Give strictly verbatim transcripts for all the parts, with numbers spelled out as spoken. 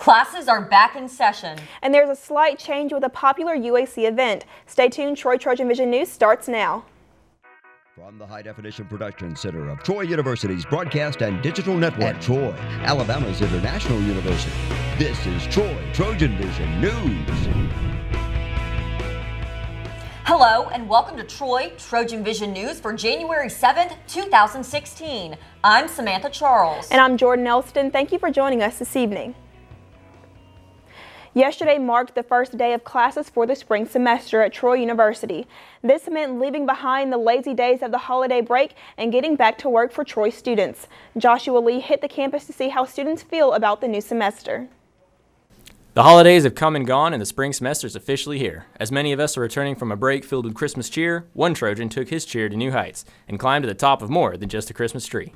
Classes are back in session. And there's a slight change with a popular U A C event. Stay tuned. Troy Trojan Vision News starts now. From the High Definition Production Center of Troy University's Broadcast and Digital Network at Troy, Alabama's International University, this is Troy Trojan Vision News. Hello and welcome to Troy Trojan Vision News for January seventh, two thousand sixteen. I'm Samantha Charles. And I'm Jordan Elston. Thank you for joining us this evening. Yesterday marked the first day of classes for the spring semester at Troy University. This meant leaving behind the lazy days of the holiday break and getting back to work for Troy students. Joshua Lee hit the campus to see how students feel about the new semester. The holidays have come and gone and the spring semester is officially here. As many of us are returning from a break filled with Christmas cheer, one Trojan took his cheer to new heights and climbed to the top of more than just a Christmas tree.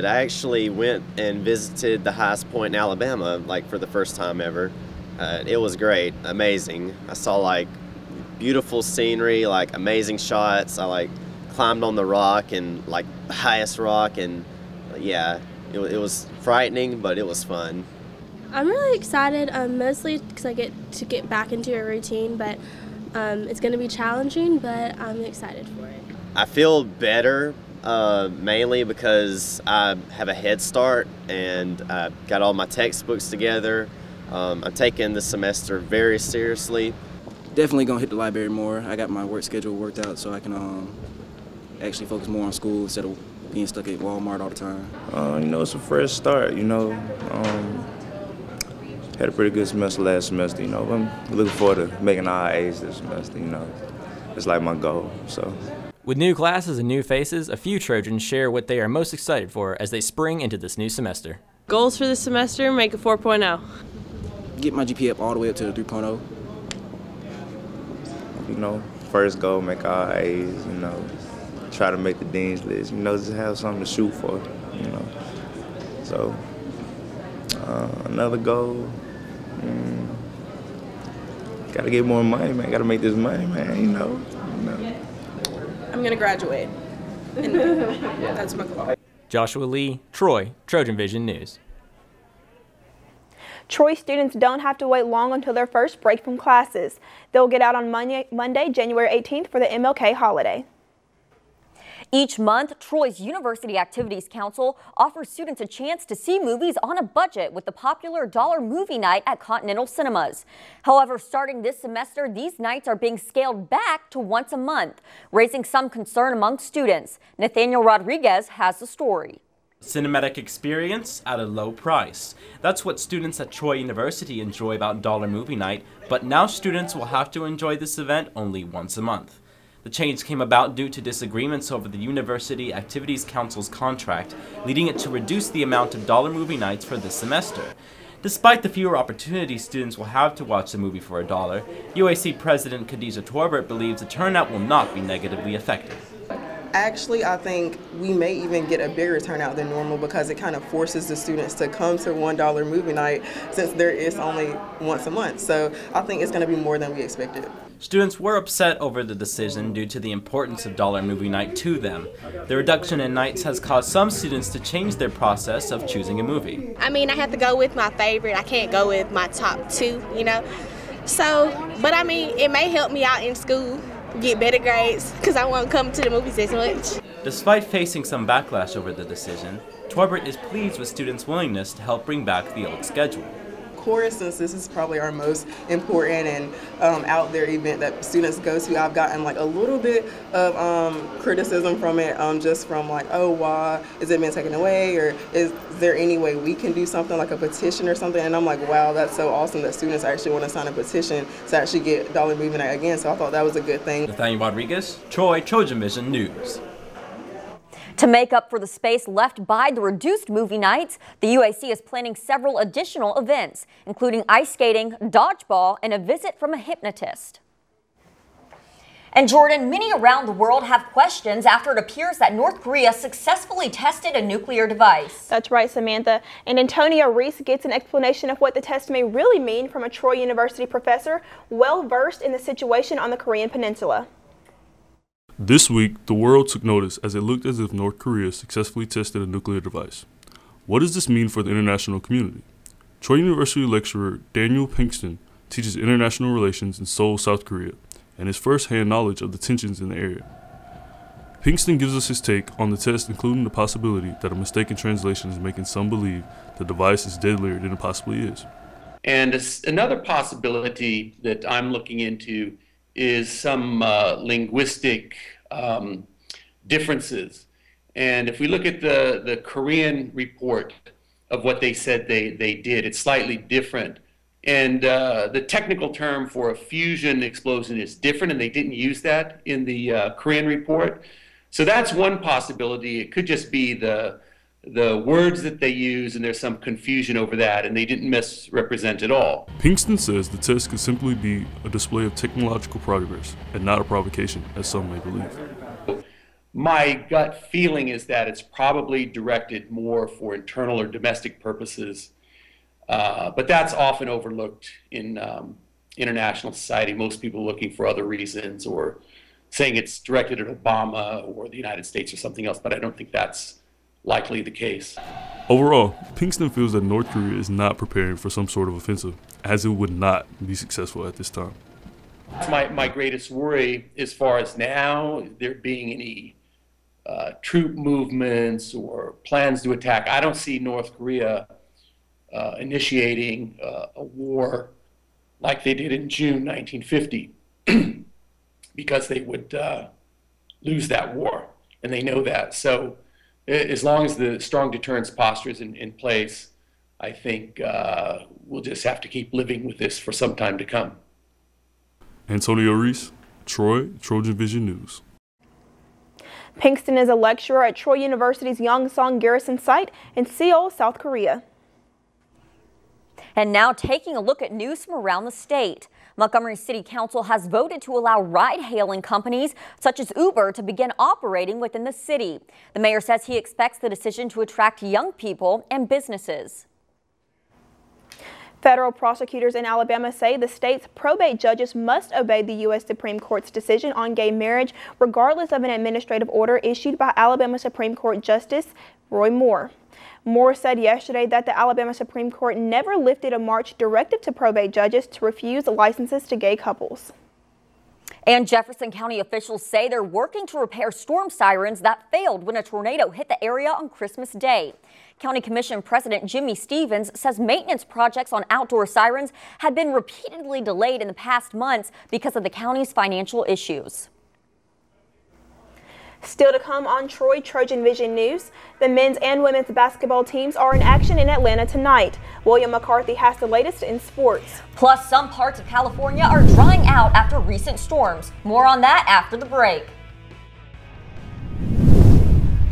I actually went and visited the highest point in Alabama, like for the first time ever. Uh, it was great, amazing. I saw like beautiful scenery, like amazing shots. I like climbed on the rock and like the highest rock, and yeah, it, it was frightening, but it was fun. I'm really excited, um, mostly because I get to get back into a routine, but um, it's going to be challenging, but I'm excited for it. I feel better, uh, mainly because I have a head start and I got all my textbooks together. Um, I'm taking this semester very seriously. Definitely going to hit the library more. I got my work schedule worked out so I can um, actually focus more on school instead of being stuck at Walmart all the time. Uh, you know, it's a fresh start, you know. Um, Had a pretty good semester last semester, you know. I'm looking forward to making all A's this semester, you know. It's like my goal, so. With new classes and new faces, a few Trojans share what they are most excited for as they spring into this new semester. Goals for this semester, make a four point oh. Get my G P A up all the way up to a three point oh. You know, first goal, make all A's, you know. Try to make the dean's list, you know, just have something to shoot for, you know. So, uh, another goal. Mm. Gotta get more money, man. Gotta make this money, man. You know. You know. I'm gonna graduate. And yeah, that's my goal. Joshua Lee, Troy, Trojan Vision News. Troy students don't have to wait long until their first break from classes. They'll get out on Monday, Monday January eighteenth, for the M L K holiday. Each month, Troy's University Activities Council offers students a chance to see movies on a budget with the popular Dollar Movie Night at Continental Cinemas. However, starting this semester, these nights are being scaled back to once a month, raising some concern among students. Nathaniel Rodriguez has the story. Cinematic experience at a low price. That's what students at Troy University enjoy about Dollar Movie Night, but now students will have to enjoy this event only once a month. The change came about due to disagreements over the University Activities Council's contract, leading it to reduce the amount of Dollar Movie Nights for this semester. Despite the fewer opportunities students will have to watch a movie for a dollar, U A C President Khadija Torbert believes the turnout will not be negatively affected. Actually, I think we may even get a bigger turnout than normal because it kind of forces the students to come to one dollar movie night since there is only once a month. So I think it's going to be more than we expected. Students were upset over the decision due to the importance of Dollar Movie Night to them. The reduction in nights has caused some students to change their process of choosing a movie. I mean, I have to go with my favorite. I can't go with my top two, you know. So, but I mean, it may help me out in school, get better grades, because I won't come to the movies as much. Despite facing some backlash over the decision, Torbert is pleased with students' willingness to help bring back the old schedule. Of course, since this is probably our most important and um, out there event that students go to, I've gotten like a little bit of um, criticism from it, um, just from like, oh, why is it being taken away, or is there any way we can do something like a petition or something? And I'm like, wow, that's so awesome that students actually want to sign a petition to actually get Dollar Movie Night again. So I thought that was a good thing. Nathaniel Rodriguez, Troy Trojan Vision News. To make up for the space left by the reduced movie nights, the U A C is planning several additional events, including ice skating, dodgeball, and a visit from a hypnotist. And Jordan, many around the world have questions after it appears that North Korea successfully tested a nuclear device. That's right, Samantha. And Antonia Reese gets an explanation of what the test may really mean from a Troy University professor well-versed in the situation on the Korean Peninsula. This week, the world took notice as it looked as if North Korea successfully tested a nuclear device. What does this mean for the international community? Troy University lecturer Daniel Pinkston teaches international relations in Seoul, South Korea, and has first-hand knowledge of the tensions in the area. Pinkston gives us his take on the test, including the possibility that a mistaken translation is making some believe the device is deadlier than it possibly is. And another possibility that I'm looking into is some uh, linguistic um, differences. And if we look at the, the Korean report of what they said they, they did, it's slightly different. And uh, the technical term for a fusion explosion is different, and they didn't use that in the uh, Korean report. So that's one possibility. It could just be the, the words that they use, and there's some confusion over that, and they didn't misrepresent at all. Pinkston says the test could simply be a display of technological progress and not a provocation, as some may believe. My gut feeling is that it's probably directed more for internal or domestic purposes, uh, but that's often overlooked in um, international society. Most people looking for other reasons or saying it's directed at Obama or the United States or something else, but I don't think that's likely the case. Overall, Pinkston feels that North Korea is not preparing for some sort of offensive, as it would not be successful at this time. My, my greatest worry as far as now there being any uh, troop movements or plans to attack. I don't see North Korea uh, initiating uh, a war like they did in June nineteen fifty because they would uh, lose that war, and they know that. So as long as the strong deterrence posture is in, in place, I think uh, we'll just have to keep living with this for some time to come. Antonio Reese, Troy Trojan Vision News. Pinkston is a lecturer at Troy University's Yongsong Garrison site in Seoul, South Korea. And now taking a look at news from around the state. Montgomery City Council has voted to allow ride-hailing companies such as Uber to begin operating within the city. The mayor says he expects the decision to attract young people and businesses. Federal prosecutors in Alabama say the state's probate judges must obey the U S Supreme Court's decision on gay marriage, regardless of an administrative order issued by Alabama Supreme Court Justice Roy Moore. Moore said yesterday that the Alabama Supreme Court never lifted a March directive to probate judges to refuse licenses to gay couples. And Jefferson County officials say they're working to repair storm sirens that failed when a tornado hit the area on Christmas Day. County Commission President Jimmy Stevens says maintenance projects on outdoor sirens had been repeatedly delayed in the past months because of the county's financial issues. Still to come on Troy Trojan Vision News, the men's and women's basketball teams are in action in Atlanta tonight. William McCarthy has the latest in sports. Plus, some parts of California are drying out after recent storms. More on that after the break.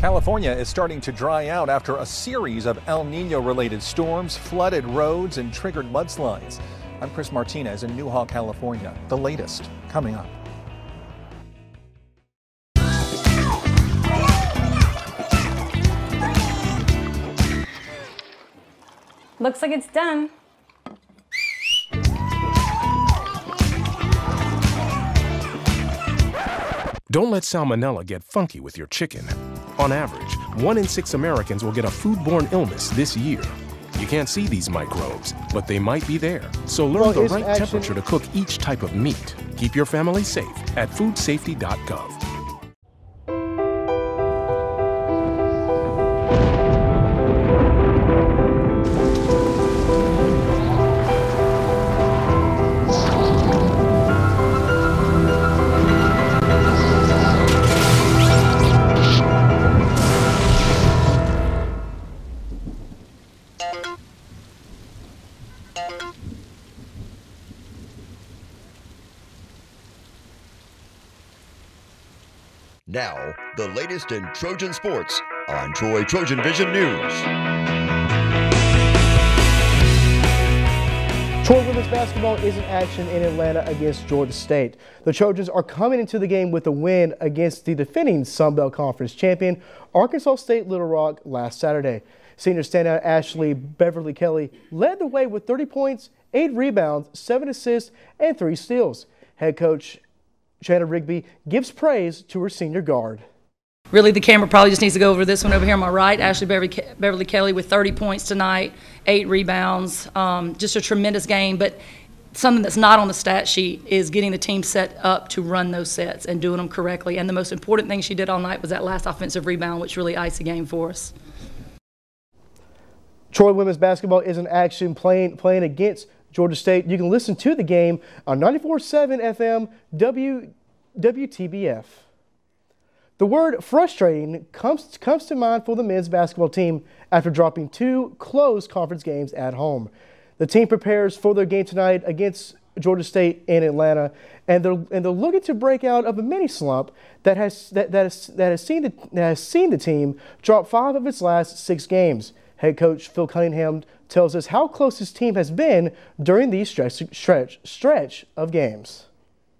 California is starting to dry out after a series of El Nino-related storms, flooded roads, and triggered mudslides. I'm Chris Martinez in Newhall, California. The latest coming up. Looks like it's done. Don't let salmonella get funky with your chicken. On average, one in six Americans will get a foodborne illness this year. You can't see these microbes, but they might be there. So learn well, the right action. temperature to cook each type of meat. Keep your family safe at food safety dot gov. Now, the latest in Trojan sports on Troy Trojan Vision News. Troy women's basketball is in action in Atlanta against Georgia State. The Trojans are coming into the game with a win against the defending Sun Belt Conference champion, Arkansas State Little Rock, last Saturday. Senior standout Ashley Beverly Kelly led the way with thirty points, eight rebounds, seven assists, and three steals. Head coach Chanda Rigby gives praise to her senior guard. Really, the camera probably just needs to go over this one over here on my right. Ashley Beverly, Ke- Beverly Kelly with thirty points tonight, eight rebounds, um, just a tremendous game. But something that's not on the stat sheet is getting the team set up to run those sets and doing them correctly. And the most important thing she did all night was that last offensive rebound, which really iced the game for us. Troy women's basketball is in action playing, playing against Georgia State. You can listen to the game on ninety-four point seven F M w, W T B F. The word frustrating comes, comes to mind for the men's basketball team after dropping two close conference games at home. The team prepares for their game tonight against Georgia State in Atlanta, and they're, and they're looking to break out of a mini slump that has, that, that has, that has, seen the, that has seen the team drop five of its last six games. Head coach Phil Cunningham tells us how close his team has been during these stretch, stretch, stretch of games.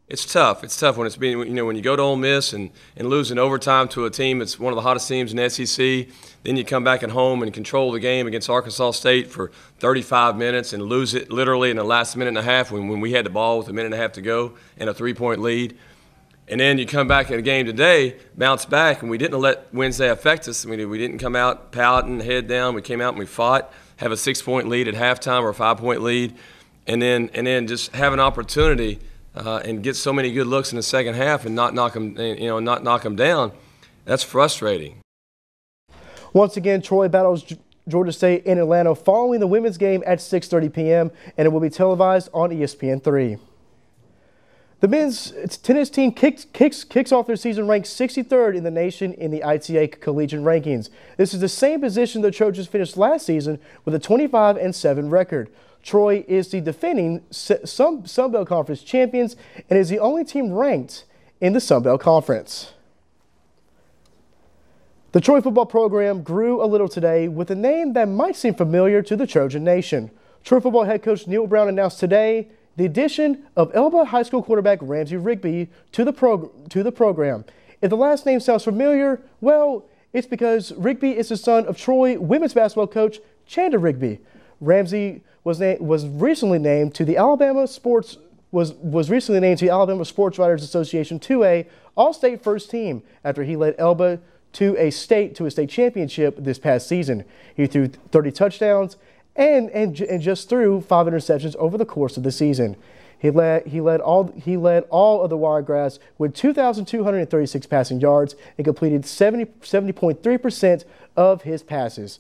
It's tough. It's tough when it's being, you know, when you go to Ole Miss and, and lose in overtime to a team that's one of the hottest teams in the S E C. Then you come back at home and control the game against Arkansas State for thirty-five minutes and lose it literally in the last minute and a half when, when we had the ball with a minute and a half to go and a three-point lead. And then you come back in a game today, bounce back, and we didn't let Wednesday affect us. I mean, we didn't come out pouting, head down. We came out and we fought, have a six-point lead at halftime or a five-point lead, and then and then just have an opportunity Uh, and get so many good looks in the second half and not knock them, you know, not knock them down. That's frustrating. Once again, Troy battles Georgia State in Atlanta following the women's game at six thirty p m and it will be televised on E S P N three. The men's tennis team kicks, kicks, kicks off their season ranked sixty-third in the nation in the I T A collegiate rankings. This is the same position the Trojans finished last season with a twenty-five and seven record. Troy is the defending Sunbelt Conference champions and is the only team ranked in the Sunbelt Conference. The Troy football program grew a little today with a name that might seem familiar to the Trojan Nation. Troy football head coach Neil Brown announced today the addition of Elba High School quarterback Ramsey Rigby to the, prog to the program. If the last name sounds familiar, well, it's because Rigby is the son of Troy women's basketball coach Chanda Rigby. Ramsey was was recently named to the Alabama Sports was was recently named to the Alabama Sports Writers Association two A All-State First Team after he led Elba to a state to a state championship this past season. He threw thirty touchdowns and and and just threw five interceptions over the course of the season. He led he led all he led all of the Wiregrass with two thousand two hundred thirty-six passing yards and completed seventy point three percent of his passes.